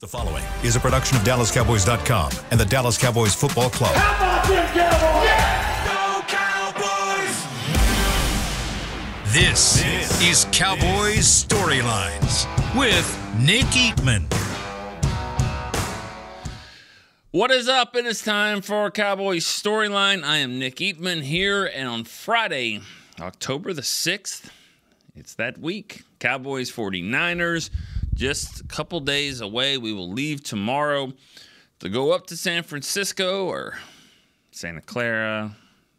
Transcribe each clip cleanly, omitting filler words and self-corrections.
The following is a production of DallasCowboys.com and the Dallas Cowboys Football Club. How about them Cowboys? Yeah! Go Cowboys! This is Cowboys Storylines with Nick Eatman. What is up? It is time for Cowboys Storyline. I am Nick Eatman here, and on Friday, October the 6th, it's that week. Cowboys 49ers. Just a couple days away. We will leave tomorrow to go up to San Francisco or Santa Clara,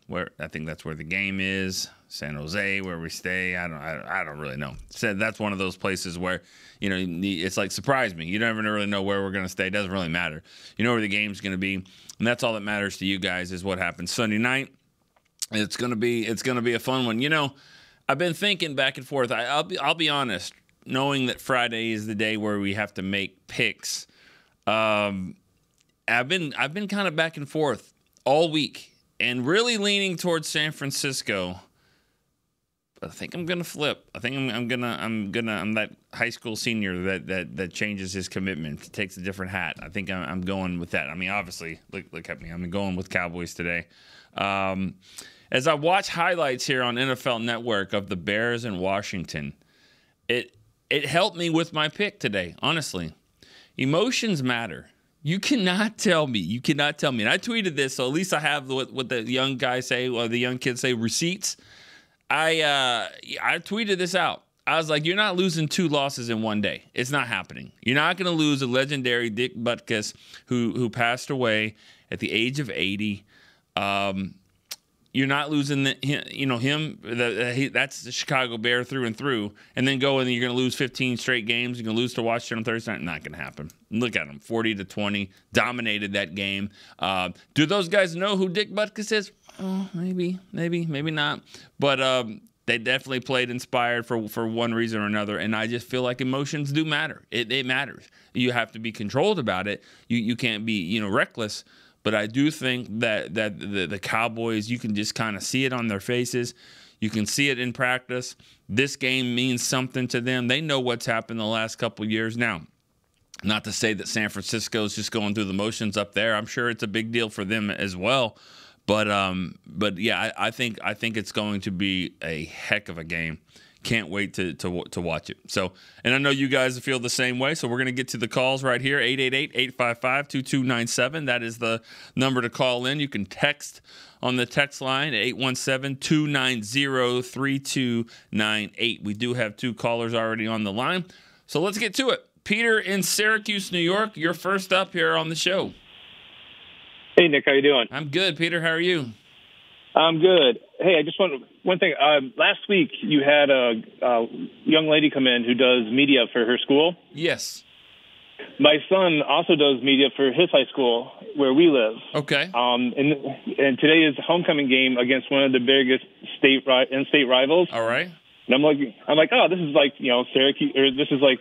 where I think that's where the game is. San Jose, where we stay. I don't really know. So that's one of those places where, you know, it's like surprise me. You never really know where we're gonna stay. It doesn't really matter. You know where the game's gonna be, and that's all that matters to you guys is what happens Sunday night. It's gonna be a fun one. You know, I've been thinking back and forth. I'll be honest. Knowing that Friday is the day where we have to make picks, I've been kind of back and forth all week and really leaning towards San Francisco. But I think I'm gonna flip. I think I'm that high school senior that changes his commitment, takes a different hat. I think I'm going with that. I mean, obviously, look at me. I'm going with Cowboys today. As I watch highlights here on NFL Network of the Bears in Washington, it helped me with my pick today, honestly. Emotions matter. You cannot tell me. And I tweeted this, so at least I have what the young guys say, or the young kids say, receipts. I tweeted this out. I was like, you're not losing two losses in one day. It's not happening. You're not going to lose a legendary Dick Butkus who passed away at the age of 80. You're not losing that's the Chicago Bear through and through, and then go and you're going to lose 15 straight games. You're going to lose to Washington on Thursday night. Not going to happen. Look at them, 40-20, dominated that game. Do those guys know who Dick Butkus is? Oh, maybe not. But they definitely played inspired for one reason or another, and I just feel like emotions do matter. It matters. You have to be controlled about it. You can't be reckless. But I do think that the Cowboys, you can just kind of see it on their faces. You can see it in practice. This game means something to them. They know what's happened the last couple of years. Now, not to say that San Francisco is just going through the motions up there. I'm sure it's a big deal for them as well. But yeah, I think it's going to be a heck of a game. Can't wait to watch it. So, and I know you guys feel the same way, so we're going to get to the calls right here, 888-855-2297. That is the number to call in. You can text on the text line at 817-290-3298. We do have two callers already on the line, so let's get to it. Peter in Syracuse, New York, you're first up here on the show. Hey, Nick, how you doing? I'm good, Peter. How are you? I'm good. Hey, I just want one thing. Last week you had a young lady come in who does media for her school. Yes. My son also does media for his high school where we live. Okay. And today is the homecoming game against one of the biggest in-state rivals. All right. And I'm like, oh, this is like Syracuse, or this is like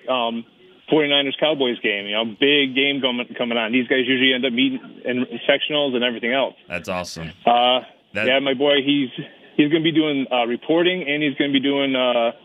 49ers Cowboys game. Big game coming on. These guys usually end up meeting in sectionals and everything else. That's awesome. Yeah, my boy, he's going to be doing reporting, and he's going to be doing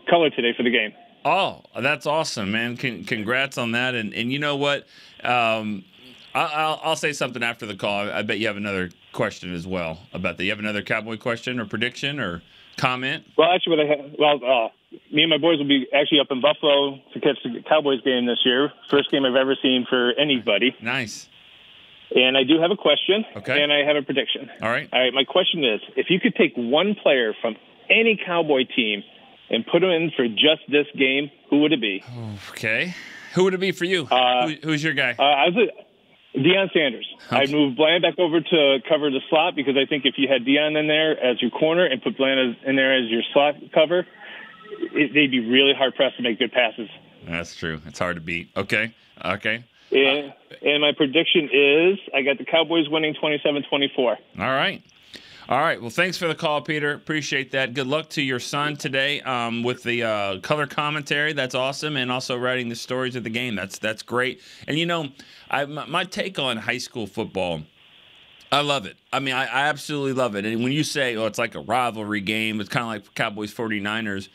color today for the game. Oh, that's awesome, man. Congrats on that. And you know what? I'll say something after the call. I bet you have another question as well about that. You have another Cowboy question or prediction or comment? Well, actually, me and my boys will be actually up in Buffalo to catch the Cowboys game this year. First game I've ever seen for anybody. Nice. And I do have a question, okay. And I have a prediction. All right, my question is, if you could take one player from any Cowboy team and put him in for just this game, who would it be? Okay. Who would it be for you? Who's your guy? Deion Sanders. Okay. I'd move Bland back over to cover the slot because I think if you had Deion in there as your corner and put Bland in there as your slot cover, they'd be really hard-pressed to make good passes. That's true. It's hard to beat. Okay. And my prediction is I got the Cowboys winning 27-24. All right. Well, thanks for the call, Peter. Appreciate that. Good luck to your son today with the color commentary. That's awesome. And also writing the stories of the game. That's great. And, my take on high school football, I love it. I mean, I absolutely love it. And when you say, oh, it's like a rivalry game, it's kind of like Cowboys 49ers.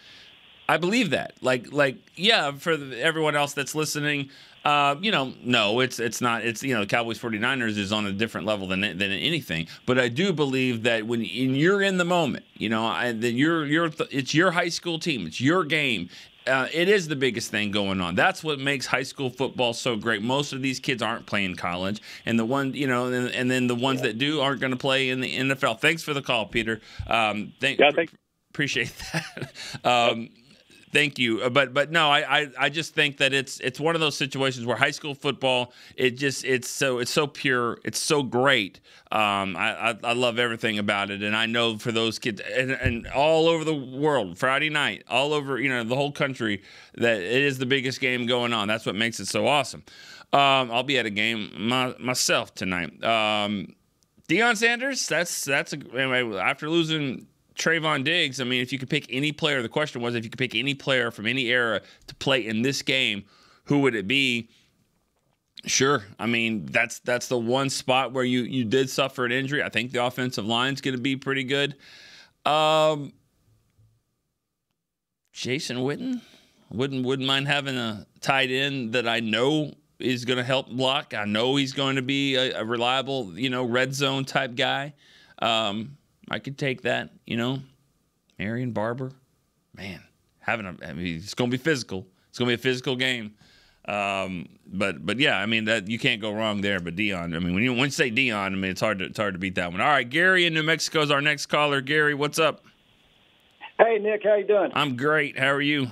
I believe that. Like, yeah, for everyone else that's listening, you know, no, it's not. It's, you know, the Cowboys 49ers is on a different level than anything. But I do believe that when you're in the moment, you know, then it's your high school team, it's your game. It is the biggest thing going on. That's what makes high school football so great. Most of these kids aren't playing college, and the one, you know, and then the ones that do aren't going to play in the NFL. Thanks for the call, Peter. Appreciate that. Thank you, but no, I just think that it's one of those situations where high school football, it's so pure, it's so great. I love everything about it, and I know for those kids and all over the world, Friday night, all over, you know, the whole country, that it is the biggest game going on. That's what makes it so awesome. I'll be at a game myself tonight. Deion Sanders, anyway, after losing Trevon Diggs, I mean, if you could pick any player, the question was if you could pick any player from any era to play in this game, who would it be? Sure. I mean, that's the one spot where you did suffer an injury. I think the offensive line's going to be pretty good. Jason Witten? Wouldn't mind having a tight end that I know is going to help block. I know he's going to be a reliable, you know, red zone type guy. I could take that, you know. Marion Barber, man, it's going to be physical. It's going to be a physical game. But yeah, I mean, that you can't go wrong there. But Deion, I mean, when you say Deion, I mean, it's hard to beat that one. All right, Gary in New Mexico is our next caller. Gary, what's up? Hey, Nick, how you doing? I'm great. How are you?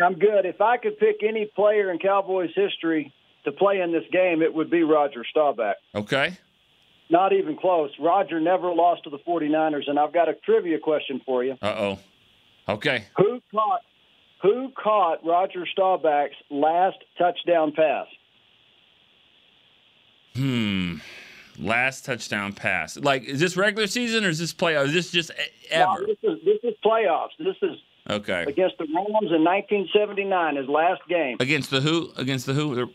I'm good. If I could pick any player in Cowboys history to play in this game, it would be Roger Staubach. Okay. Not even close. Roger never lost to the 49ers, and I've got a trivia question for you. Uh-oh. Okay. Who caught Roger Staubach's last touchdown pass? Last touchdown pass. Like, is this regular season or is this playoffs? Is this just ever? No, this is playoffs. This is okay. Against the Rams in 1979, his last game. Against the who? Against the who?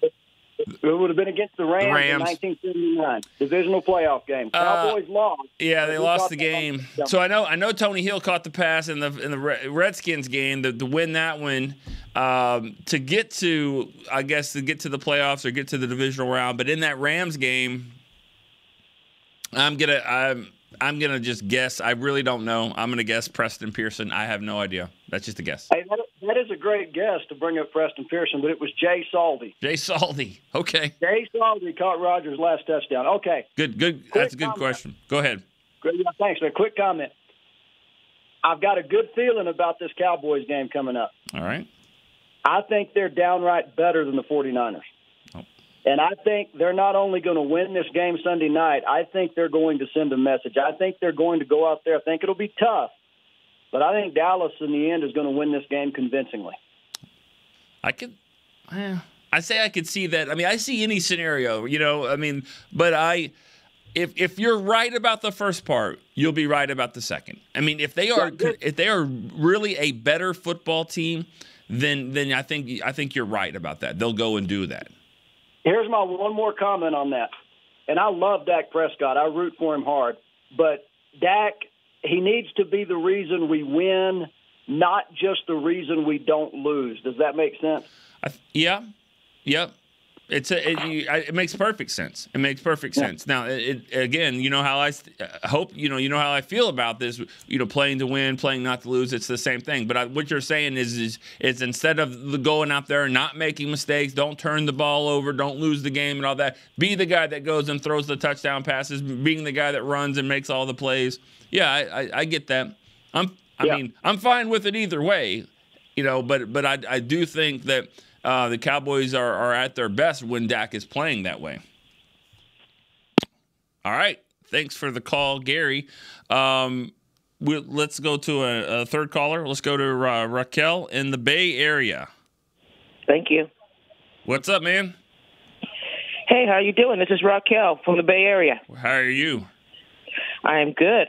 It would have been against the Rams. In 1979, divisional playoff game. Cowboys lost. Yeah, they lost the game. So I know Tony Hill caught the pass in the Redskins game to win that one, to get to, I guess, to get to the playoffs or get to the divisional round. But in that Rams game, I'm gonna just guess. I really don't know. I'm gonna guess Preston Pearson. I have no idea. That's just a guess. Hey, that is a great guess to bring up Preston Pearson, but it was Jay Saldi. Jay Saldi. Okay. Jay Saldi caught Rogers' last touchdown. Okay. Good. That's a good question. Go ahead. Great. Thanks, man. Quick comment. I've got a good feeling about this Cowboys game coming up. All right. I think they're downright better than the 49ers. And I think they're not only going to win this game Sunday night, I think they're going to send a message. I think they're going to go out there. I think it'll be tough. But I think Dallas, in the end, is going to win this game convincingly. I could see that. I mean, I see any scenario, you know. I mean, but if you're right about the first part, you'll be right about the second. I mean, if they are really a better football team, then I think you're right about that. They'll go and do that. Here's my one more comment on that. And I love Dak Prescott. I root for him hard. But Dak, he needs to be the reason we win, not just the reason we don't lose. Does that make sense? Yeah. Yep. It makes perfect sense. It makes perfect sense. Now, again, you know how I hope, you know how I feel about this, you know, playing to win, playing not to lose. It's the same thing. But what you're saying is instead of going out there and not making mistakes, don't turn the ball over, don't lose the game and all that, be the guy that goes and throws the touchdown passes, being the guy that runs and makes all the plays. Yeah, I get that. I mean, I'm fine with it either way, you know, but I do think that the Cowboys are at their best when Dak is playing that way. All right. Thanks for the call, Gary. Let's go to a third caller. Let's go to Raquel in the Bay Area. Thank you. What's up, man? Hey, how you doing? This is Raquel from the Bay Area. How are you? I'm good.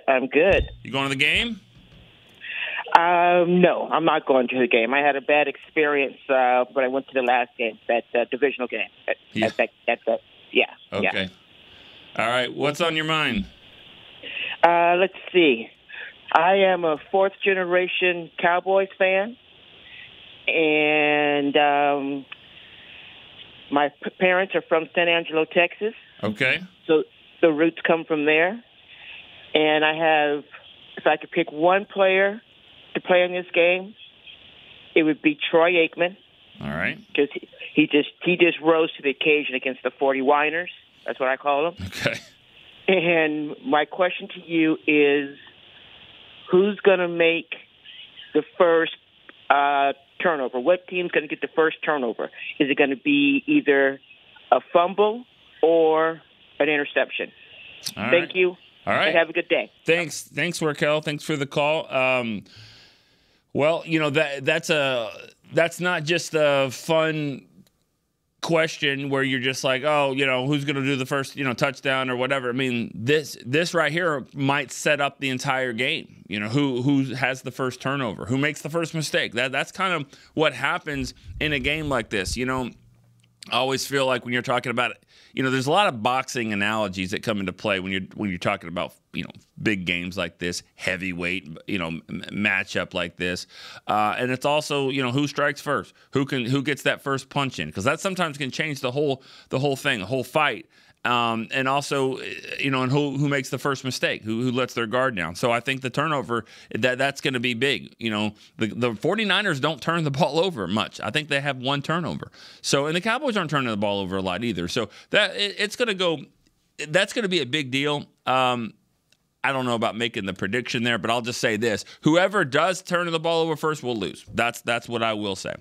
You going to the game? No, I'm not going to the game. I had a bad experience when I went to the last game, that divisional game. Okay. All right. What's on your mind? Let's see. I am a fourth-generation Cowboys fan, and my parents are from San Angelo, Texas. Okay. So the roots come from there. And I have, if I could pick one player to play in this game, it would be Troy Aikman. All right. Because he just rose to the occasion against the 49ers. That's what I call him. Okay. And my question to you is, who's going to make the first turnover? What team's going to get the first turnover? Is it going to be either a fumble or an interception? All right. Thank you. All right. And have a good day. Thanks, Raquel. Thanks for the call. Well, you know, that's not just a fun question where you're just like, oh, you know, who's going to do the first, you know, touchdown or whatever. I mean, this right here might set up the entire game. You know, who has the first turnover, who makes the first mistake. That's kind of what happens in a game like this. You know, I always feel like when you're talking about it, you know, there's a lot of boxing analogies that come into play when you're talking about, you know, big games like this, heavyweight, you know, matchup like this, and it's also, you know, who strikes first, who gets that first punch in, because that sometimes can change the whole thing, the whole fight, and also, you know, and who makes the first mistake, who lets their guard down. So I think the turnover that's going to be big. You know, the 49ers don't turn the ball over much. I think they have one turnover. So, and the Cowboys aren't turning the ball over a lot either. So it's going to go. That's going to be a big deal. I don't know about making the prediction there, but I'll just say this: whoever does turn the ball over first will lose. That's what I will say.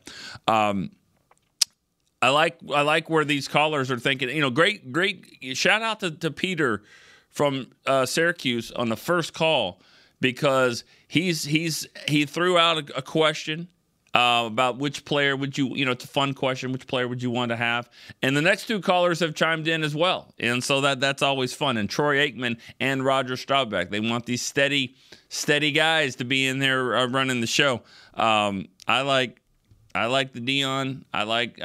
I like where these callers are thinking. You know, great shout out to Peter from Syracuse on the first call, because he threw out a question about which player would you know, it's a fun question, which player would you want to have? And the next two callers have chimed in as well. And so that's always fun. And Troy Aikman and Roger Staubach, they want these steady guys to be in there running the show. I like the Deion. I like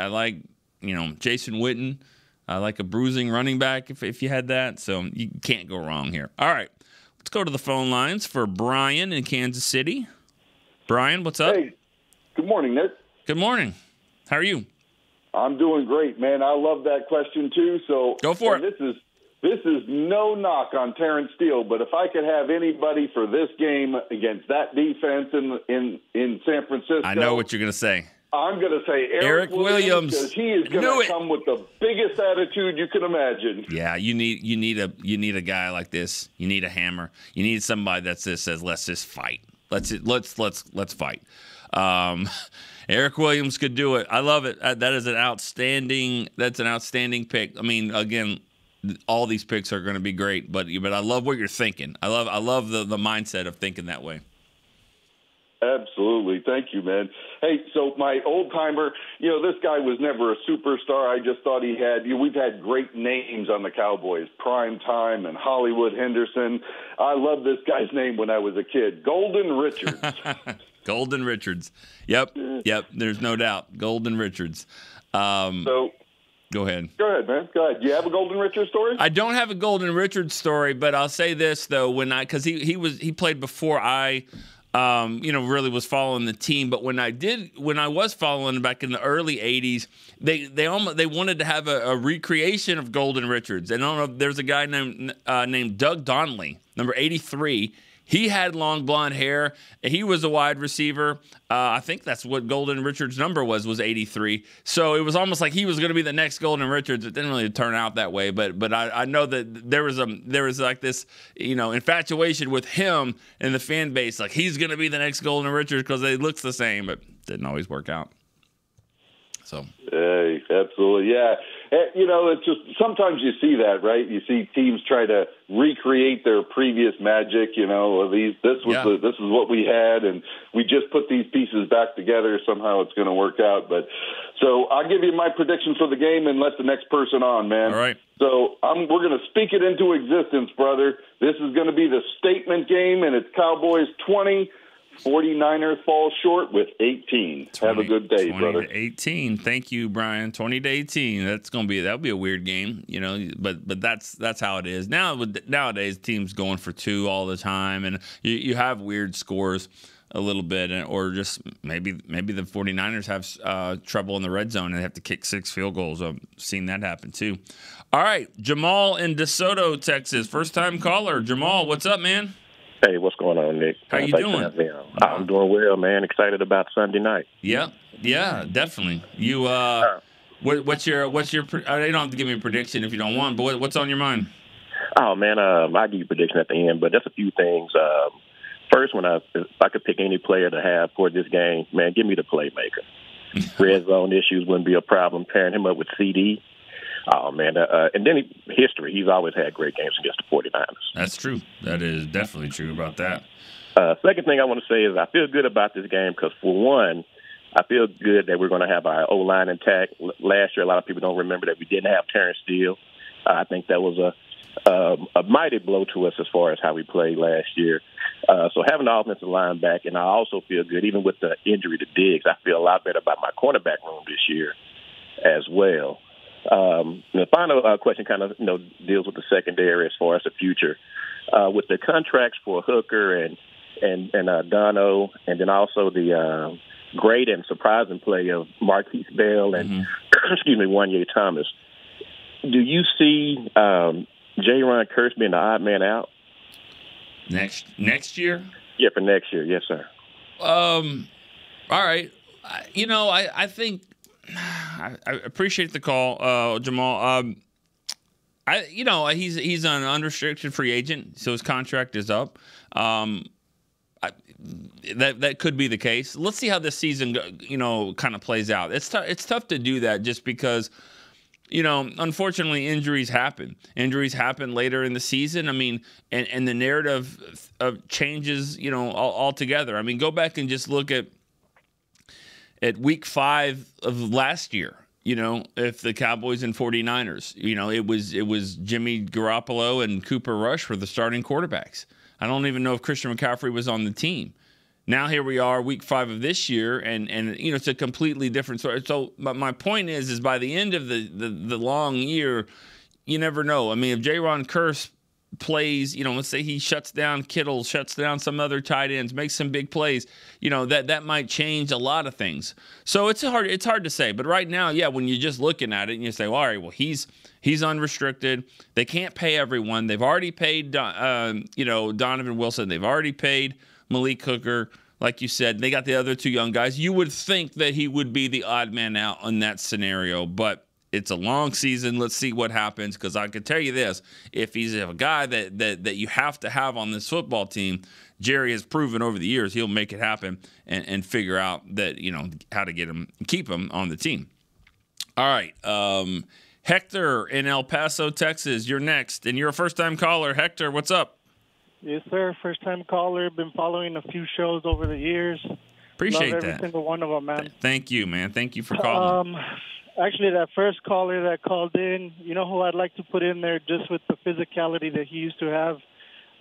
you know, Jason Witten. I like a bruising running back if you had that. So you can't go wrong here. All right, let's go to the phone lines for Brian in Kansas City. Brian, what's up? Hey, good morning, Nick. Good morning. How are you? I'm doing great, man. I love that question too. So go for it. This is no knock on Terrence Steele, but if I could have anybody for this game against that defense in San Francisco, I know what you're going to say. I'm going to say Erik Williams, because he is going to come with the biggest attitude you can imagine. Yeah, you need a guy like this. You need a hammer. You need somebody that says, "Let's just fight. Let's fight." Erik Williams could do it. I love it. That is an outstanding pick. I mean, again, all these picks are going to be great, but I love what you're thinking. I love the mindset of thinking that way. Absolutely. Thank you, man. Hey, so my old-timer, you know, this guy was never a superstar. I just thought he had, you know, we've had great names on the Cowboys, Prime Time and Hollywood Henderson. I love this guy's name when I was a kid, Golden Richards. Golden Richards. Yep. There's no doubt. Golden Richards. So Go ahead, man. Do you have a Golden Richards story? I don't have a Golden Richards story, but I'll say this though: because he played before I, you know, really was following the team. But when I was following back in the early '80s, they wanted to have a recreation of Golden Richards. And I don't know if there's a guy named Doug Donley, number 83. He had long blonde hair. He was a wide receiver. I think that's what Golden Richards' number was 83. So it was almost like he was going to be the next Golden Richards. It didn't really turn out that way, but I know that there was like this, you know, infatuation with him and the fan base, like he's going to be the next Golden Richards because they looks the same, but didn't always work out. So. Hey, absolutely, yeah. You know, it's just sometimes you see that, right? You see teams try to recreate their previous magic. You know, this is what we had, and we just put these pieces back together. Somehow it's going to work out. But so I'll give you my prediction for the game and let the next person on, man. All right. So we're going to speak it into existence, brother. This is going to be the statement game, and it's Cowboys 20. 49er falls short with 18. Have a good day, 20 brother. 18. Thank you, Brian. 20-18. That's going to be that'll be a weird game, you know. But that's how it is nowadays. Teams going for two all the time, and you have weird scores. a little bit, or just maybe the 49ers have trouble in the red zone and they have to kick 6 field goals. I've seen that happen too. All right, Jamal in DeSoto, Texas, first-time caller. Jamal, what's up, man? Hey, what's going on, Nick? How you doing? I'm doing well, man. Excited about Sunday night. Yeah, yeah, definitely. You, what's your? You don't have to give me a prediction if you don't want, but what's on your mind? Oh man, I'll give you a prediction at the end, but just a few things. First one, if I could pick any player to have for this game, man, give me the playmaker. Red zone issues wouldn't be a problem. Pairing him up with CeeDee. Oh, man. And then history. He's always had great games against the 49ers. That's true. That is definitely true about that. Second thing I want to say is I feel good about this game because, for one, I feel good that we're going to have our O-line intact. Last year, a lot of people don't remember that we didn't have Terrence Steele. I think that was a mighty blow to us as far as how we played last year. So having the offensive line back, and I also feel good, even with the injury to Diggs, I feel a lot better about my cornerback room this year as well. The final question kind of deals with the secondary as far as the future. With the contracts for Hooker and Dono, and then also the great and surprising play of Markquese Bell and, excuse me, Juanyeh Thomas, do you see Jaron Kearse being the odd man out? Next year? Yeah, for next year. Yes, sir. All right. I think I appreciate the call, Jamal. He's an unrestricted free agent, so his contract is up. That could be the case. Let's see how this season kind of plays out. It's tough to do that just because unfortunately, injuries happen. Injuries happen later in the season. I mean, and the narrative of changes, altogether. I mean, go back and just look at week 5 of last year, if the Cowboys and 49ers, it was Jimmy Garoppolo and Cooper Rush were the starting quarterbacks. I don't even know if Christian McCaffrey was on the team. Now here we are, week 5 of this year, and it's a completely different story. So my point is by the end of the long year, you never know. I mean, if Jaron Kearse plays, let's say he shuts down Kittle, shuts down some other tight ends, makes some big plays, that might change a lot of things. So it's hard to say. But right now, yeah, when you're just looking at it and you say, well, all right, well, he's unrestricted. They can't pay everyone. They've already paid, Donovan Wilson. They've already paid Malik Hooker, like you said, they got the other 2 young guys. You would think that he would be the odd man out on that scenario, but it's a long season. Let's see what happens, because I can tell you this. If he's a guy that you have to have on this football team, Jerry has proven over the years he'll make it happen and figure out that how to get him, keep him on the team. All right, Hector in El Paso, Texas, you're next, and you're a first-time caller. Hector, what's up? Yes, sir. First-time caller. Been following a few shows over the years. Appreciate that. Love every single one of them, man. Thank you, man. Thank you for calling. Actually, that first caller that called in, who I'd like to put in there just with the physicality that he used to have?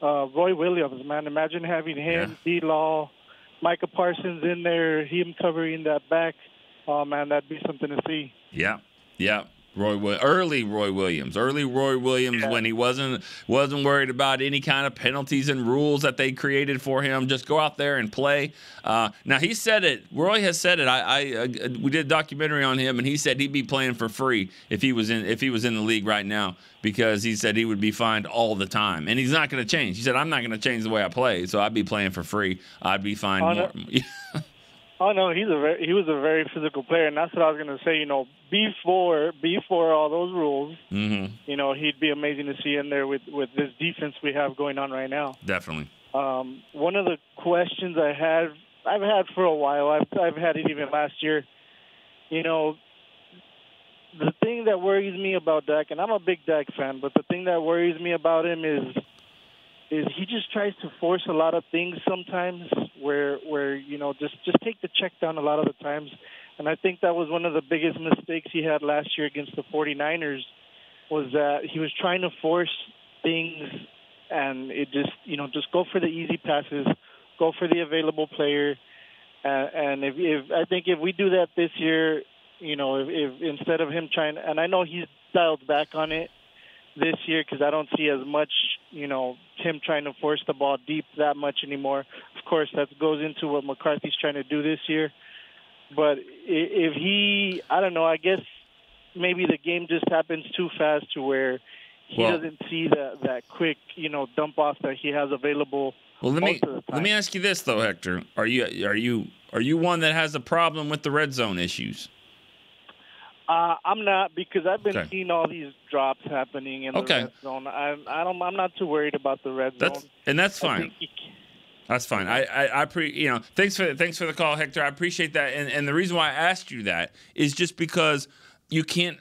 Roy Williams, man. Imagine having him, yeah. D-Law, Micah Parsons in there, him covering that back. Oh, man, that'd be something to see. Yeah, yeah. Early Roy Williams, yeah. When he wasn't worried about any kind of penalties and rules that they created for him. Just go out there and play. Now he said it. Roy has said it. We did a documentary on him, and he said he'd be playing for free if he was in the league right now, because he said he would be fined all the time, and he's not going to change. He said, "I'm not going to change the way I play, so I'd be playing for free. I'd be fined more." Oh, no, he was a very physical player, and that's what I was going to say. Before all those rules, he'd be amazing to see in there with this defense we have going on right now. Definitely. One of the questions I've had for a while, I've had it even last year, the thing that worries me about Dak, and I'm a big Dak fan, but the thing that worries me about him is he just tries to force a lot of things sometimes where just take the check down a lot of the times. And I think that was one of the biggest mistakes he had last year against the 49ers, was that he was trying to force things, and it just go for the easy passes, go for the available player. And if I think if we do that this year, if instead of him trying, and I know he's dialed back on it this year because I don't see as much, him trying to force the ball deep that much anymore. Of course, that goes into what McCarthy's trying to do this year. But if he, I don't know, I guess maybe the game just happens too fast to where he doesn't see that quick, dump off that he has available. Well, let me ask you this though, Hector, are you one that has a problem with the red zone issues? I'm not, because I've been seeing all these drops happening in the red zone. I'm not too worried about the red zone, and that's fine. That's fine. Thanks for the call, Hector. I appreciate that, and the reason why I asked you that is just because you can't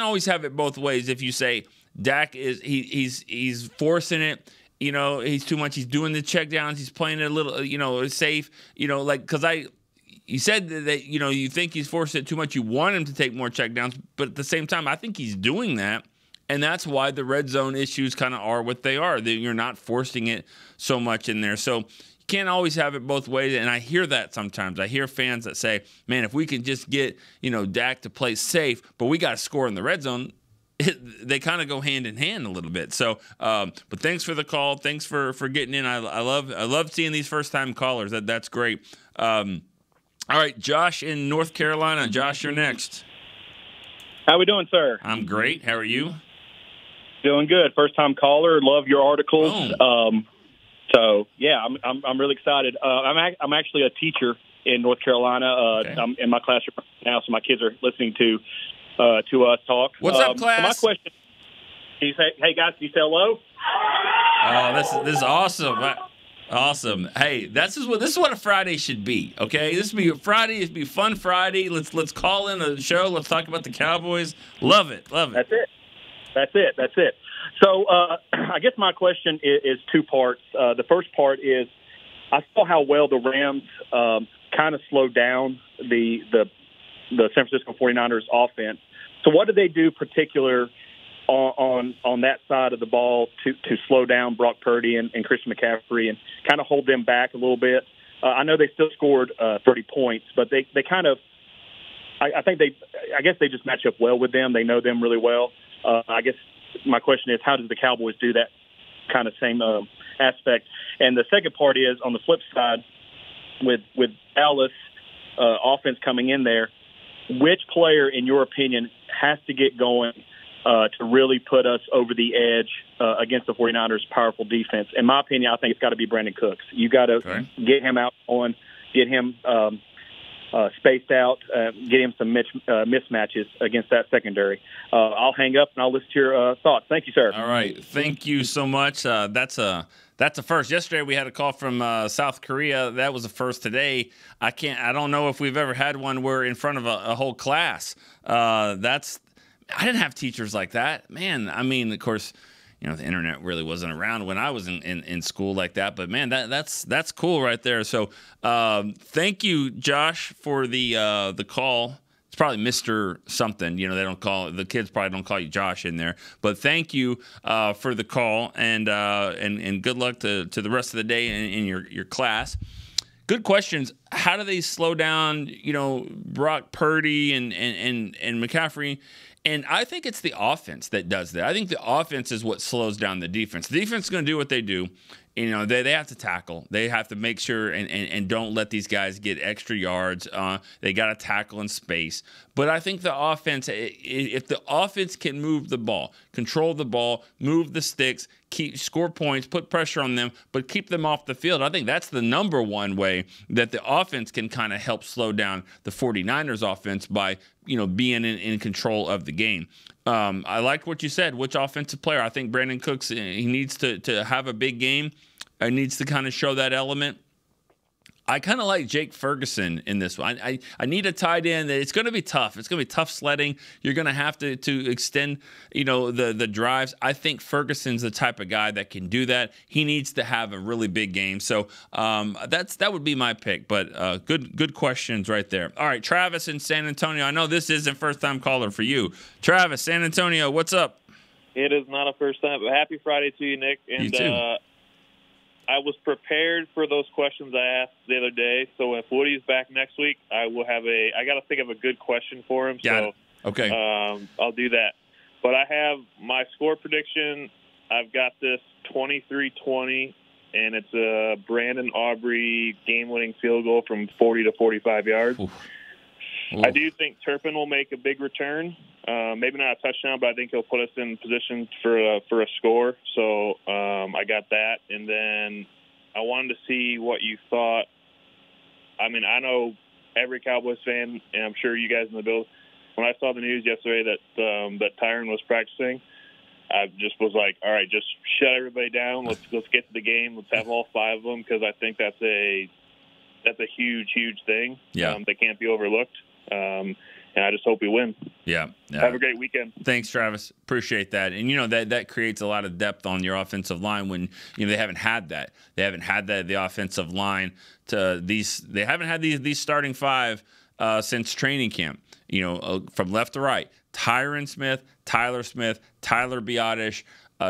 always have it both ways. If you say Dak is he's forcing it. He's too much. He's doing the checkdowns. He's playing it a little, safe. You said that, you think he's forced it too much. You want him to take more checkdowns, but at the same time, I think he's doing that, and that's why the red zone issues kind of are what they are. That you're not forcing it so much in there, so you can't always have it both ways. And I hear that sometimes. I hear fans that say, "Man, if we can just get Dak to play safe, but we got to score in the red zone." They kind of go hand in hand a little bit. So, but thanks for the call. Thanks for getting in. I love seeing these first time callers. That's great. All right, Josh in North Carolina. Josh, you're next. How we doing, sir? I'm great. How are you? Doing good. First time caller. Love your articles. Oh. So yeah, I'm really excited. I'm actually a teacher in North Carolina. I'm in my classroom now, so my kids are listening to us talk. What's up, class? So my question, can you say, hey, guys, can you say hello? Oh, this is awesome. Awesome. Hey, this is what a Friday should be, okay? This would be a Friday. It would be fun Friday. Let's call in a show. Let's talk about the Cowboys. Love it. Love it. That's it. So I guess my question is two parts. The first part is I saw how well the Rams kind of slowed down the San Francisco 49ers offense. So what do they do particular on that side of the ball to slow down Brock Purdy and Christian McCaffrey and kind of hold them back a little bit? I know they still scored 30 points, but they kind of – I guess they just match up well with them. They know them really well. I guess my question is, how does the Cowboys do that kind of same aspect? And the second part is, on the flip side, with Dallas offense coming in there, which player, in your opinion, has to get going to really put us over the edge against the 49ers' powerful defense? In my opinion, I think it's got to be Brandon Cooks. You got to get him out on, get him spaced out, get him some mismatches against that secondary. I'll hang up and I'll listen to your thoughts. Thank you, sir. All right. Thank you so much. That's a first. Yesterday we had a call from South Korea. That was a first. Today I don't know if we've ever had one where in front of a whole class. I didn't have teachers like that, man. I mean, of course, the internet really wasn't around when I was in school like that. But man, that's cool right there. So thank you, Josh, for the call. It's probably Mr. something. They don't call the kids probably don't call you Josh in there. But thank you for the call and good luck to the rest of the day in your class. Good questions. How do they slow down, Brock Purdy and McCaffrey? And I think it's the offense that does that. I think the offense is what slows down the defense. The defense is going to do what they do. They have to tackle. They have to make sure and don't let these guys get extra yards. They got to tackle in space. But I think the offense, if the offense can move the ball, control the ball, move the sticks, score points, put pressure on them, but keep them off the field, I think that's the number one way that the offense can kind of help slow down the 49ers offense by being in control of the game. I liked what you said. Which offensive player? I think Brandon Cooks, he needs to have a big game. He needs to kind of show that element. I kind of like Jake Ferguson in this one. I need a tight end. It's going to be tough. It's going to be tough sledding. You're going to have to extend, the drives. I think Ferguson's the type of guy that can do that. He needs to have a really big game. So that would be my pick. But good questions right there. All right, Travis in San Antonio. I know this isn't first time caller for you. Travis, San Antonio, what's up? It is not a first time. But happy Friday to you, Nick. And, you too. I was prepared for those questions I asked the other day. So if Woody's back next week, I got to think of a good question for him. Okay. I'll do that. But I have my score prediction. I've got this 23-20 and it's a Brandon Aubrey game-winning field goal from 40 to 45 yards. Oof. Oof. I do think Turpin will make a big return. Maybe not a touchdown, but I think he'll put us in position for a score. So I got that. And then I wanted to see what you thought. I mean, I know every Cowboys fan, and I'm sure you guys in the building, when I saw the news yesterday that that Tyron was practicing, I just was like, all right, just shut everybody down. Let's get to the game. Let's have all five of them, because I think that's a huge thing. Yeah, they can't be overlooked. And I just hope we win. Yeah. Have a great weekend. Thanks, Travis. Appreciate that. And, you know, that creates a lot of depth on your offensive line when, you know, they haven't had that. They haven't had that, the offensive line to these. They haven't had these starting five since training camp, you know, from left to right. Tyron Smith, Tyler Biotish,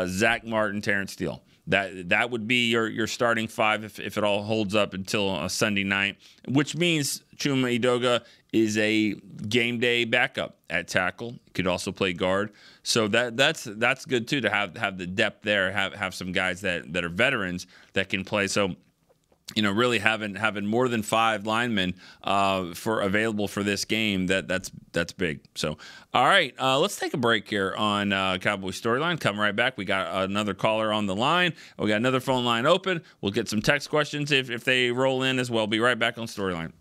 Zach Martin, Terrence Steele. That would be your starting five if it all holds up until Sunday night, which means Chuma Edoga is a game day backup at tackle. Could also play guard. So that's good too, to have the depth there, have some guys that are veterans that can play. So, you know, really having more than five linemen for available for this game, that's big. So, all right, let's take a break here on Cowboy Storyline. Come right back. We got another caller on the line. We got another phone line open. We'll get some text questions if they roll in as well. Be right back on Storyline.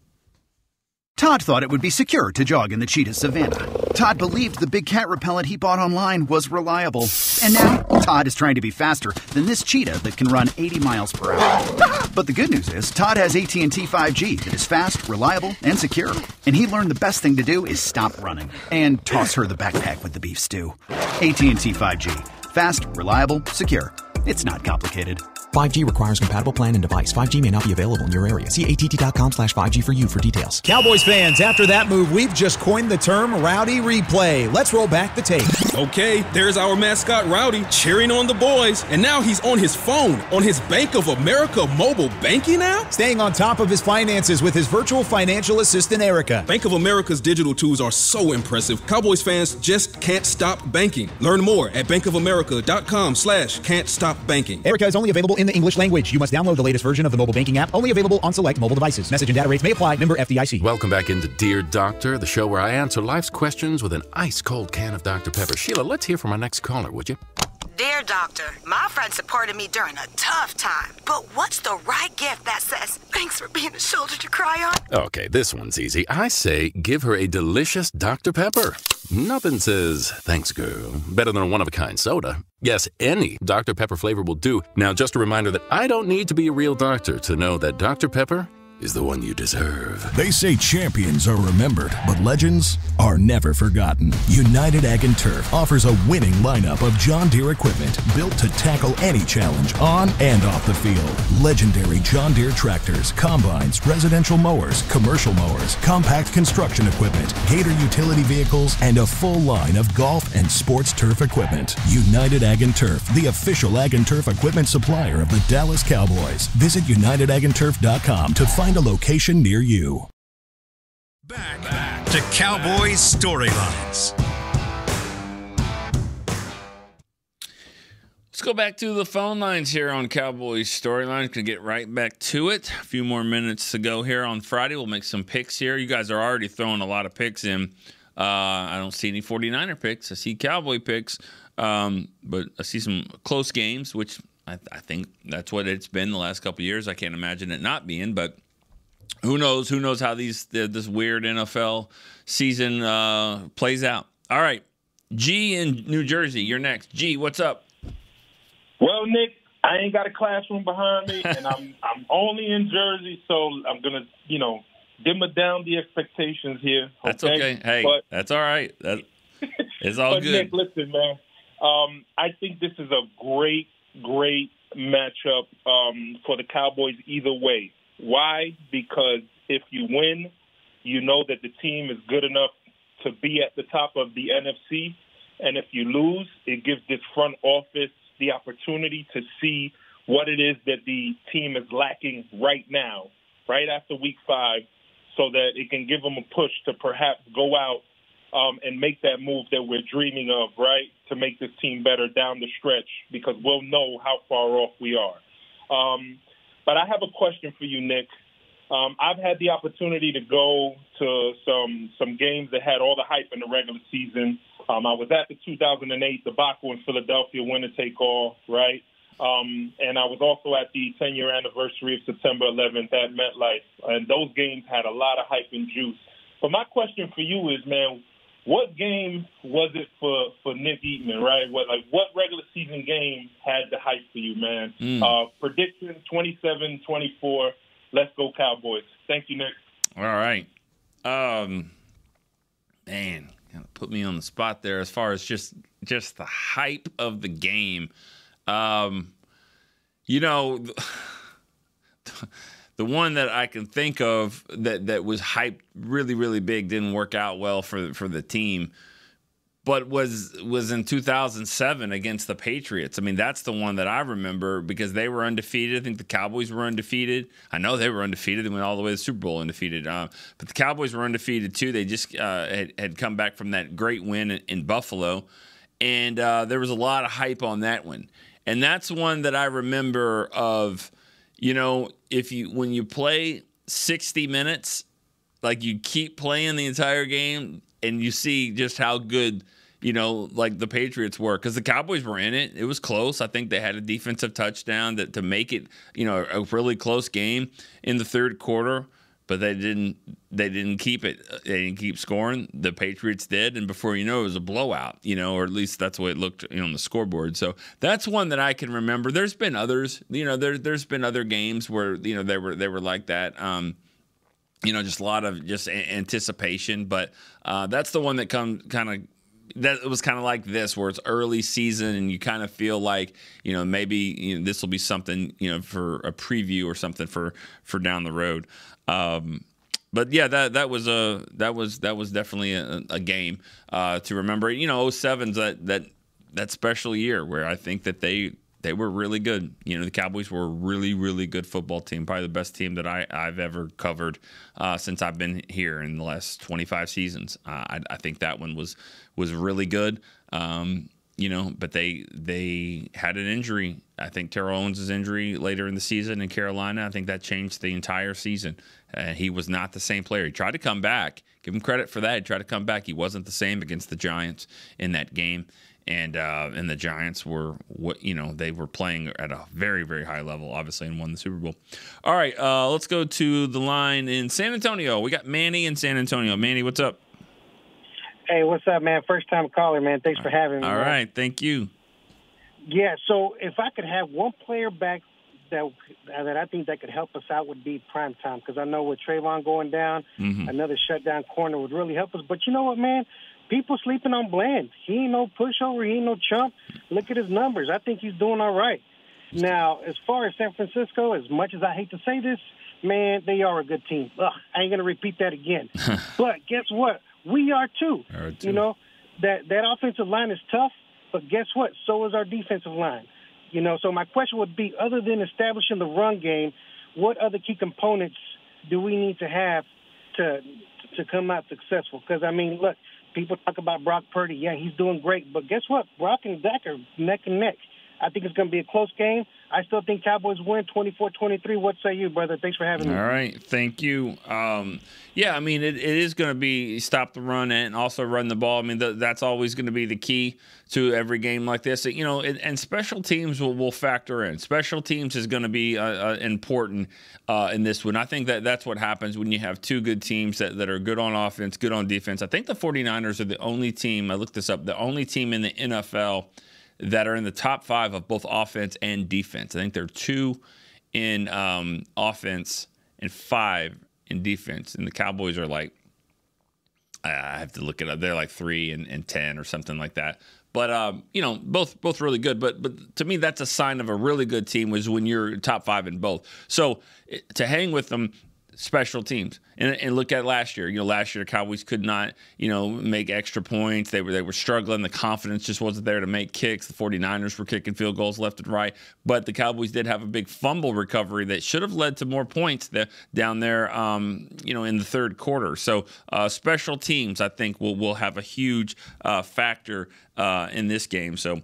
Todd thought it would be secure to jog in the cheetah savannah. Todd believed the big cat repellent he bought online was reliable. And now Todd is trying to be faster than this cheetah that can run 80 miles per hour. But the good news is Todd has AT&T 5G that is fast, reliable, and secure. And he learned the best thing to do is stop running and toss her the backpack with the beef stew. AT&T 5G. Fast, reliable, secure. It's not complicated. 5G requires compatible plan and device. 5G may not be available in your area. See att.com/5G for you for details. Cowboys fans, after that move, we've just coined the term Rowdy Replay. Let's roll back the tape. Okay, there's our mascot Rowdy cheering on the boys, and now he's on his phone, on his Bank of America mobile banking app? Staying on top of his finances with his virtual financial assistant, Erica. Bank of America's digital tools are so impressive. Cowboys fans just can't stop banking. Learn more at bankofamerica.com/can't-stop-banking. Erica is only available in the English language. You must download the latest version of the mobile banking app. Only available on select mobile devices. Message and data rates may apply. Member FDIC. Welcome back into Dear Doctor, the show where I answer life's questions with an ice-cold can of Dr. Pepper. Sheila, let's hear from our next caller, would you? Dear Doctor, my friend supported me during a tough time, but what's the right gift that says, thanks for being a shoulder to cry on? Okay, this one's easy. I say give her a delicious Dr. Pepper. Nothing says, thanks, girl, better than a one-of-a-kind soda. Yes, any Dr. Pepper flavor will do. Now, just a reminder that I don't need to be a real doctor to know that Dr. Pepper is the one you deserve. They say champions are remembered, but legends are never forgotten. United Ag & Turf offers a winning lineup of John Deere equipment built to tackle any challenge on and off the field. Legendary John Deere tractors, combines, residential mowers, commercial mowers, compact construction equipment, Gator utility vehicles, and a full line of golf and sports turf equipment. United Ag & Turf, the official Ag & Turf equipment supplier of the Dallas Cowboys. Visit unitedagandturf.com to find a location near you. Back to Cowboys Storylines. Let's go back to the phone lines here on Cowboys Storylines. Can get right back to it. A few more minutes to go here on Friday. We'll make some picks here. You guys are already throwing a lot of picks in. I don't see any 49er picks. I see Cowboy picks, but I see some close games, which I think that's what it's been the last couple of years. I can't imagine it not being, but who knows? Who knows how this weird NFL season plays out? All right, G in New Jersey, you're next. G, what's up? Well, Nick, I ain't got a classroom behind me, and I'm only in Jersey, so I'm gonna dimmer down the expectations here. Okay? That's okay. Hey, but that's all right. It's all but good. Nick, listen, man. I think this is a great matchup for the Cowboys either way. Why? Because if you win, you know that the team is good enough to be at the top of the NFC. And if you lose, it gives this front office the opportunity to see what it is that the team is lacking right now, right after week 5, so that it can give them a push to perhaps go out and make that move that we're dreaming of, right, to make this team better down the stretch, because we'll know how far off we are. But I have a question for you, Nick. I've had the opportunity to go to some games that had all the hype in the regular season. I was at the 2008 debacle in Philadelphia, winner take all, right? And I was also at the 10-year anniversary of September 11th at MetLife. And those games had a lot of hype and juice. But my question for you is, man, what game was it for Nick Eatman, right? What regular season game had the hype for you, man? Prediction 27-24. Let's go Cowboys. Thank you, Nick. All right. Man, kind of put me on the spot there as far as just the hype of the game. You know, the one that I can think of that was hyped really, really big, didn't work out well for the team, but was in 2007 against the Patriots. I mean, that's the one that I remember because they were undefeated. I think the Cowboys were undefeated. I know they were undefeated. They went all the way to the Super Bowl undefeated. But the Cowboys were undefeated too. They just had come back from that great win in Buffalo, and there was a lot of hype on that one. And that's one that I remember of, you know, when you play 60 minutes, like you keep playing the entire game and you see just how good, you know, like the Patriots were, because the Cowboys were in it. It was close. I think they had a defensive touchdown to make it, you know, a really close game in the third quarter, but they didn't keep it. They didn't keep scoring. The Patriots did. And before you know, it was a blowout, you know, or at least that's the way it looked, you know, on the scoreboard. So that's one that I can remember. There's been others, you know, there's been other games where, you know, they were like that. You know, just a lot of just anticipation, but that's the one that that it was kind of like this, where it's early season and you kind of feel like, you know, maybe, you know, this will be something, you know, for a preview or something for down the road. But yeah, that was definitely a game to remember. You know, 07's that special year where I think that they were really good. You know, the Cowboys were a really, really good football team, probably the best team that I've ever covered since I've been here in the last 25 seasons. I think that one was really good, you know, but they had an injury. I think Terrell Owens' injury later in the season in Carolina, I think that changed the entire season. He was not the same player. He tried to come back. Give him credit for that. He tried to come back. He wasn't the same against the Giants in that game. And the Giants were, you know, they were playing at a very, very high level, obviously, and won the Super Bowl. All right, let's go to the line in San Antonio. We got Manny in San Antonio. Manny, what's up? Hey, what's up, man? First-time caller, man. Thanks for having me. All right, thank you. Yeah, so if I could have one player back that I think that could help us out would be primetime, because I know with Trayvon going down, another shutdown corner would really help us. But you know what, man? People sleeping on Bland. He ain't no pushover. He ain't no chump. Look at his numbers. I think he's doing all right. Now, as far as San Francisco, as much as I hate to say this, man, they are a good team. Ugh, I ain't going to repeat that again. But guess what? We are too. You know, that offensive line is tough, but guess what? So is our defensive line. You know, so my question would be, other than establishing the run game, what other key components do we need to have to come out successful? Because, I mean, look, people talk about Brock Purdy. Yeah, he's doing great. But guess what? Brock and Dak are neck and neck. I think it's going to be a close game. I still think Cowboys win 24-23. What say you, brother? Thanks for having me. All right. Thank you. Yeah, I mean, it is going to be stop the run and also run the ball. I mean, that's always going to be the key to every game like this. You know, and special teams will factor in. Special teams is going to be important in this one. I think that's what happens when you have two good teams that are good on offense, good on defense. I think the 49ers are the only team, I looked this up, the only team in the NFL that are in the top five of both offense and defense. I think they're 2 in offense and 5 in defense. And the Cowboys are like, I have to look it up. They're like 3 and 10 or something like that. But, you know, both really good. But to me, that's a sign of a really good team, was when you're top 5 in both. So to hang with them, special teams. And look at last year. You know, last year the Cowboys could not, you know, make extra points. They were struggling. The confidence just wasn't there to make kicks. The 49ers were kicking field goals left and right. But the Cowboys did have a big fumble recovery that should have led to more points down there, you know, in the third quarter. So special teams, I think, will have a huge factor in this game. So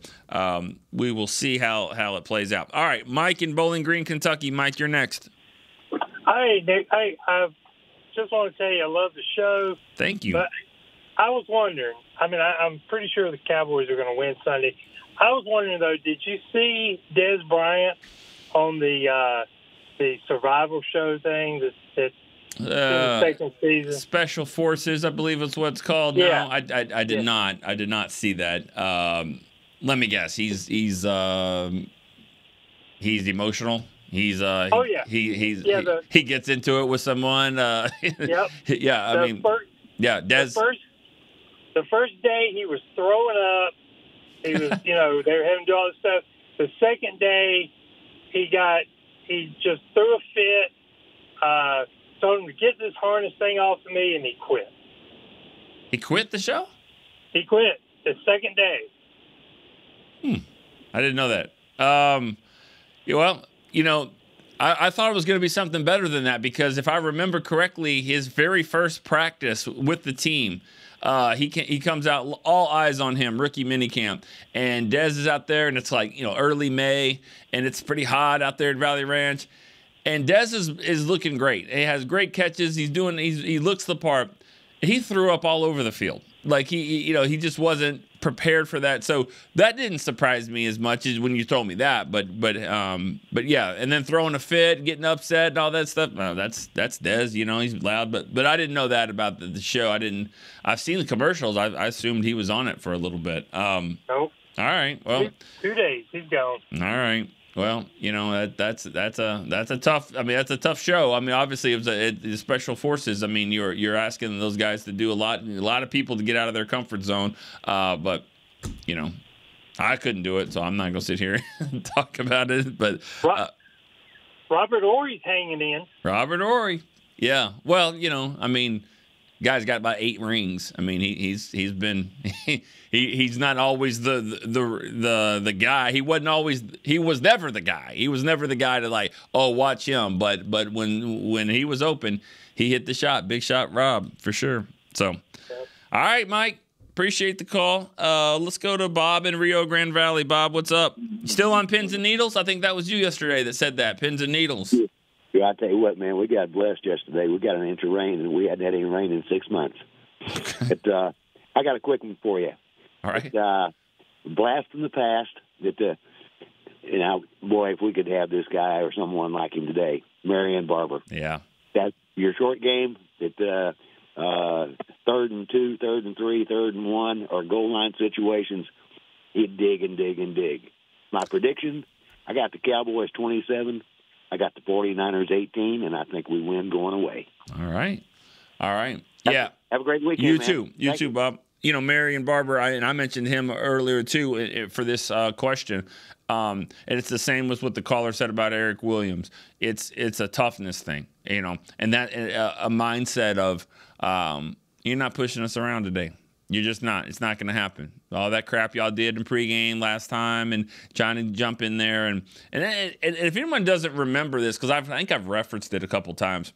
we will see how it plays out. All right, Mike in Bowling Green, Kentucky. Mike, you're next. Hey, Nick. Hey, I just want to tell you I love the show. Thank you. But I was wondering, I mean, I'm pretty sure the Cowboys are going to win Sunday. I was wondering, though, did you see Dez Bryant on the survival show thing that's in the second season? Special Forces, I believe is what it's called. Yeah. No, I did not. I did not see that. Let me guess. He's emotional. He gets into it with someone. Yep. Yeah, The first day he was throwing up. He was, you know, they were having to do all this stuff. The second day he just threw a fit. Told him to get this harness thing off of me, and he quit. He quit the show? He quit the second day. I didn't know that. Well, you know, I thought it was going to be something better than that, because if I remember correctly, his very first practice with the team, he comes out, all eyes on him, rookie minicamp, and Dez is out there, and it's like, you know, early May, and it's pretty hot out there at Valley Ranch, and Dez is looking great. He has great catches. He looks the part. He threw up all over the field. Like he just wasn't prepared for that. So that didn't surprise me as much as when you told me that. But yeah, and then throwing a fit, getting upset, and all that stuff. No, that's Dez. You know, he's loud. But I didn't know that about the show. I've seen the commercials. I assumed he was on it for a little bit. Nope. All right. Well, 2 days. He's gone. All right. Well, you know, that's a tough. I mean, that's a tough show. I mean, obviously, it was Special Forces. I mean, you're asking those guys to do a lot of people to get out of their comfort zone. But you know, I couldn't do it, so I'm not gonna sit here and talk about it. But Robert Horry's hanging in. Robert Horry, yeah. Well, you know, I mean, guy's got about 8 rings. I mean, he's been. He's not always the guy. He was never the guy. He was never the guy to like, oh, watch him. But when he was open, he hit the shot. Big shot, Rob, for sure. So, all right, Mike, appreciate the call. Let's go to Bob in Rio Grande Valley. Bob, what's up? Still on pins and needles? I think that was you yesterday that said that, pins and needles. Yeah, I tell you what, man, we got blessed yesterday. We got an inch of rain, and we hadn't had any rain in 6 months. But I got a quick one for you. All right. Blast from the past that you know, boy, if we could have this guy or someone like him today, Marion Barber. Yeah. That your short game that third and 2, third and 3, third and 1, or goal line situations, he'd dig and dig and dig. My prediction: I got the Cowboys 27, I got the 49ers 18, and I think we win going away. All right. All right. Yeah. Have a great weekend. You too. Man. You too, Bob. You know, Marion Barber, and I mentioned him earlier, too, for this question. And it's the same as what the caller said about Erik Williams. It's a toughness thing, you know, and that a mindset of you're not pushing us around today. You're just not. It's not going to happen. All that crap y'all did in pregame last time and trying to jump in there. And if anyone doesn't remember this, because I think I've referenced it a couple times.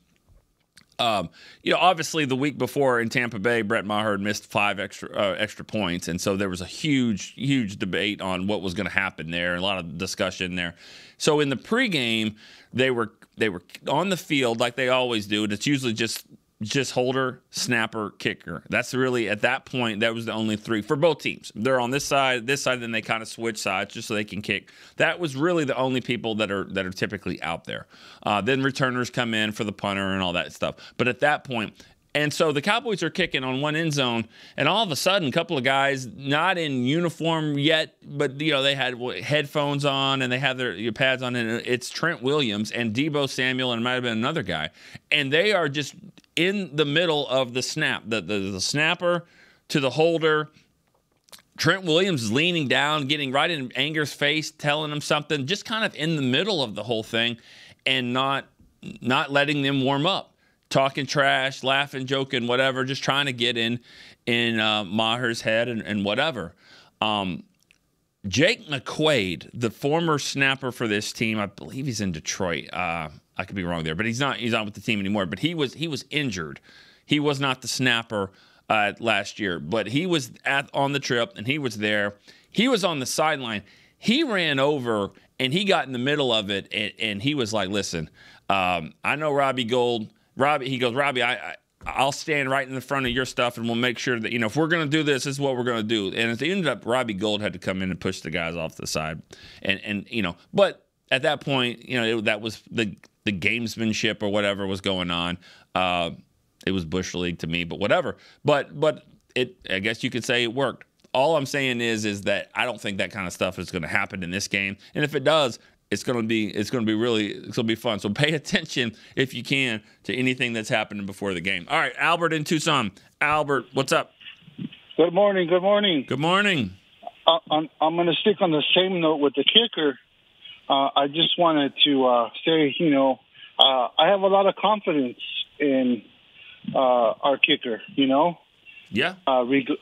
You know, obviously the week before in Tampa Bay, Brett Maher missed 5 extra points. And so there was a huge debate on what was going to happen there. A lot of discussion there. So in the pregame, they were on the field like they always do. And it's usually just holder, snapper, kicker. That's really, at that point, that was the only 3 for both teams. They're on this side, then they kind of switch sides just so they can kick. That was really the only people that are typically out there. Then returners come in for the punter and all that stuff. But at that point, and so the Cowboys are kicking on one end zone, and all of a sudden, a couple of guys not in uniform yet, but you know they had headphones on and they had their pads on, and it's Trent Williams and Debo Samuel, and it might have been another guy, and they are just in the middle of the snap, the snapper to the holder. Trent Williams is leaning down, getting right in Anger's face, telling him something, just kind of in the middle of the whole thing, and not letting them warm up. talking trash, laughing, joking, whatever, just trying to get in Maher's head and whatever. Jake McQuaid, the former snapper for this team, I believe he's in Detroit. I could be wrong there, but he's not with the team anymore. But he was injured. He was not the snapper last year, but he was on the trip and he was there. He was on the sideline. He ran over and he got in the middle of it, and he was like, "Listen, I know Robbie Gould. He goes, Robbie, I'll stand right in the front of your stuff, and we'll make sure that, you know, if we're going to do this, this is what we're going to do." And at the end of Robbie Gould had to come in and push the guys off the side, and you know, but at that point, you know, that was the gamesmanship or whatever was going on. It was Bush League to me, but whatever. But it, I guess you could say it worked. All I'm saying is that I don't think that kind of stuff is going to happen in this game. And if it does, it's going to be fun. So pay attention if you can to anything that's happening before the game. All right, Albert in Tucson. Albert, what's up? Good morning. Good morning. Good morning. I'm going to stick on the same note with the kicker. I just wanted to say, you know, I have a lot of confidence in our kicker, you know? Yeah.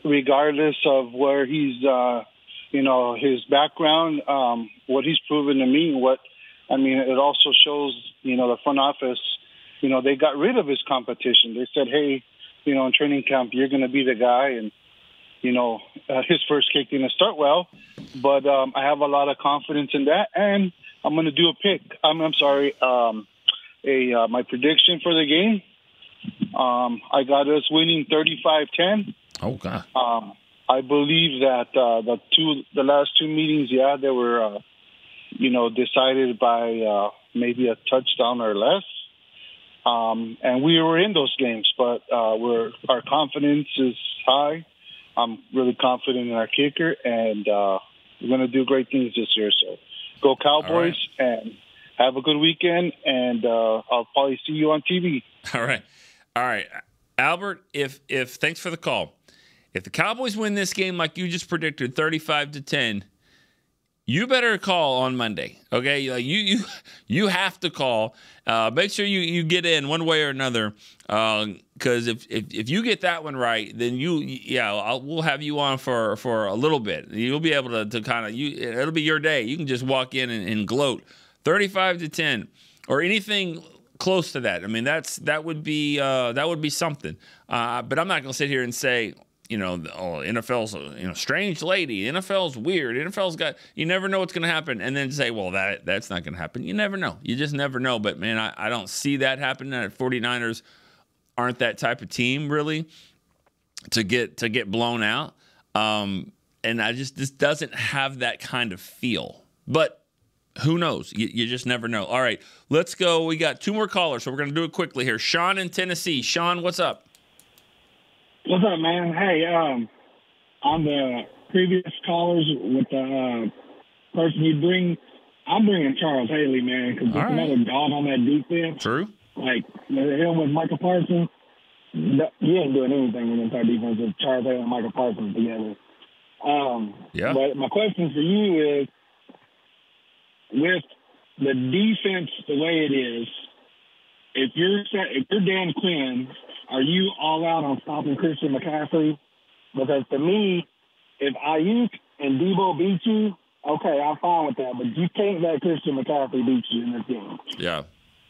Regardless of where he's, you know, his background, what he's proven to me, it also shows, you know, the front office, you know, they got rid of his competition. They said, hey, you know, in training camp, you're going to be the guy. And, you know, his first kick didn't start well, but I have a lot of confidence in that. And I'm going to do a pick. My prediction for the game. I got us winning 35-10. Oh, God. I believe that the last two meetings, yeah, they were, you know, decided by maybe a touchdown or less. And we were in those games, but our confidence is high. I'm really confident in our kicker, and we're going to do great things this year. So go Cowboys, right, and have a good weekend, and I'll probably see you on TV. All right. All right, Albert, if thanks for the call. If the Cowboys win this game like you just predicted, 35-10, you better call on Monday, okay? You have to call. Make sure you get in one way or another, because if you get that one right, then we'll have you on for a little bit. You'll be able to kind of it'll be your day. You can just walk in and gloat. 35-10 or anything close to that. I mean, that would be something. But I'm not going to sit here and say, you know, oh, NFL's strange lady. NFL's weird. NFL's got, you never know what's going to happen. And then say, well, that's not going to happen. You never know. You just never know. But man, I don't see that happening. The 49ers aren't that type of team really to get blown out. And this doesn't have that kind of feel. But who knows? You just never know. All right, let's go. We got two more callers, so we're going to do it quickly here. Sean in Tennessee. Sean, what's up? What's up, man? Hey, on the previous callers with the person you bring, I'm bringing Charles Haley, man, because there's another dog on that defense. True. Like, him with Micah Parsons, he ain't doing anything with the entire defense with Charles Haley and Micah Parsons together. Yeah. But my question for you is, with the defense the way it is, if you're Dan Quinn, are you all out on stopping Christian McCaffrey? Because to me, if Ayuk and Debo beat you, okay, I'm fine with that. But you can't let Christian McCaffrey beat you in this game. Yeah,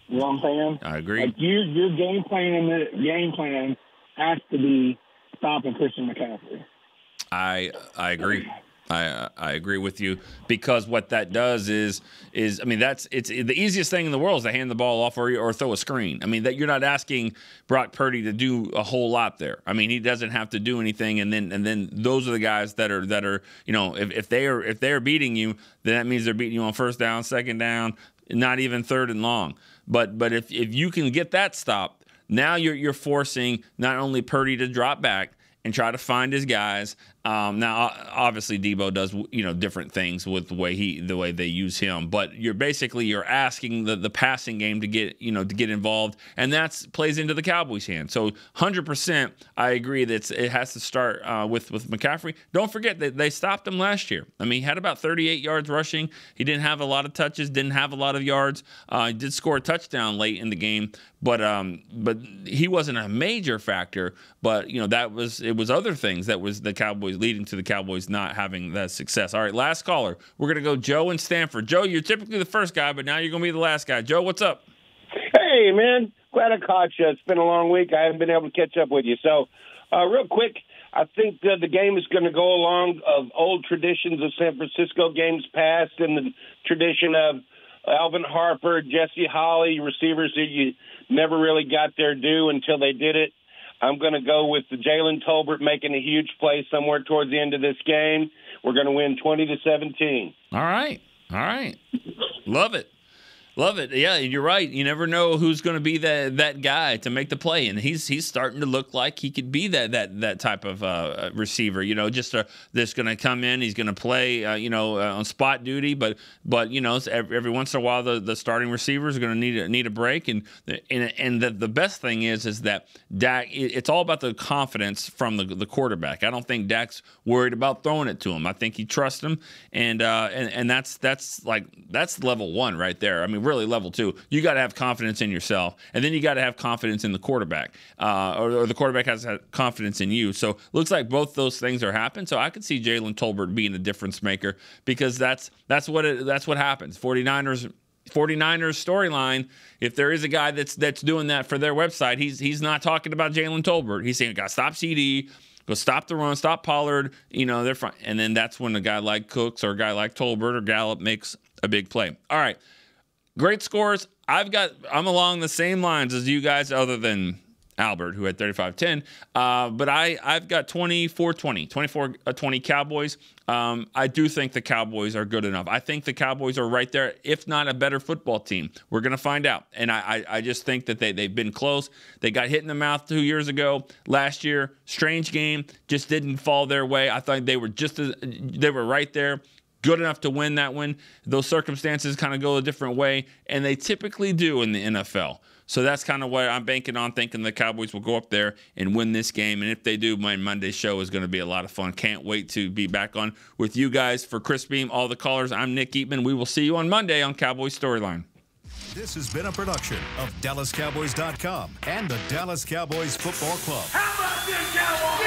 you know what I'm saying? I agree. Like your game plan in the game plan has to be stopping Christian McCaffrey. I agree. I agree with you, because what that does is it's the easiest thing in the world is to hand the ball off or throw a screen. I mean, that you're not asking Brock Purdy to do a whole lot there. I mean, he doesn't have to do anything, and then those are the guys that are, you know, if they are beating you, then that means they're beating you on first down, second down, not even third and long. But if you can get that stopped, now you're forcing not only Purdy to drop back and try to find his guys Now, obviously, Debo does different things with the way they use him, but you're basically asking the passing game to get get involved, and that plays into the Cowboys' hand. So, 100%, I agree that it has to start with McCaffrey. Don't forget that they stopped him last year. I mean, he had about 38 yards rushing. He didn't have a lot of touches, didn't have a lot of yards. He did score a touchdown late in the game, but he wasn't a major factor. But that was other things that was the Cowboys. Leading to the Cowboys not having that success. All right, last caller. We're going to go Joe in Stanford. Joe, you're typically the first guy, but now you're going to be the last guy. Joe, what's up? Hey, man. Glad I caught you. It's been a long week. I haven't been able to catch up with you. So, real quick, I think that the game is going to go along of old traditions of San Francisco games past and the tradition of Alvin Harper, Jesse Holley, receivers that you never really got their due until they did it. I'm going to go with the Jalen Tolbert making a huge play somewhere towards the end of this game. We're going to win 20-17. All right. All right. Love it. Love it. Yeah, you're right. You never know who's going to be that guy to make the play, and he's starting to look like he could be that type of receiver. Just going to come in. He's going to play. On spot duty, but every once in a while the starting receivers are going to need a break. And the best thing is that Dak. It's all about the confidence from the quarterback. I don't think Dak's worried about throwing it to him. I think he trusts him, and that's level one right there. I mean. Really, level two. You got to have confidence in yourself, and then you got to have confidence in the quarterback, or the quarterback has confidence in you. So, looks like both those things are happening. So, I could see Jalen Tolbert being a difference maker because that's what happens. 49ers storyline. If there is a guy that's doing that for their website, he's not talking about Jalen Tolbert. He's saying, "Gotta stop CeeDee." Go stop the run, stop Pollard, they're fine. And then that's when a guy like Cooks or a guy like Tolbert or Gallup makes a big play. All right. Great scores. I'm along the same lines as you guys, other than Albert, who had 35-10. But I've got 24-20, 24-20 Cowboys. I do think the Cowboys are good enough. I think the Cowboys are right there, if not a better football team. We're gonna find out. And I just think that they've been close. They got hit in the mouth 2 years ago. Last year, strange game, just didn't fall their way. I thought they were they were right there. Good enough to win that one. Those circumstances kind of go a different way, and they typically do in the NFL. So that's kind of what I'm banking on, thinking the Cowboys will go up there and win this game. And if they do, my Monday show is going to be a lot of fun. Can't wait to be back on with you guys. For Chris Beam, all the callers, I'm Nick Eatman. We will see you on Monday on Cowboys Storyline. This has been a production of DallasCowboys.com and the Dallas Cowboys Football Club. How about this, Cowboys?